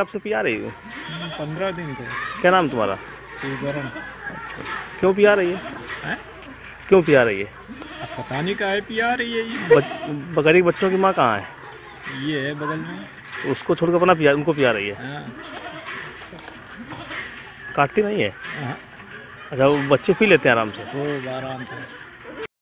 कब से पिया रही हो? 15 दिन से। क्या नाम तुम्हारा? अच्छा, क्यों पिया रही है? क्यों पिया रही है? पता नहीं कहाँ पिया रही है ये। बकरी बच्चों की माँ कहाँ है? ये है बगल में। उसको छोड़कर अपना पिया, उनको पिया रही है। काटती नहीं है? अच्छा, वो बच्चे पी लेते हैं आराम से।